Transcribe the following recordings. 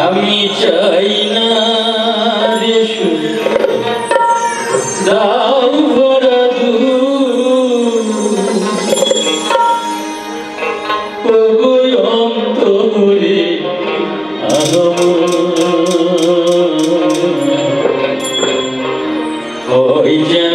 আমি চাই না রে দাও ভরা দুধ অন্তরে ওই যেন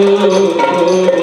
Oh, oh, oh.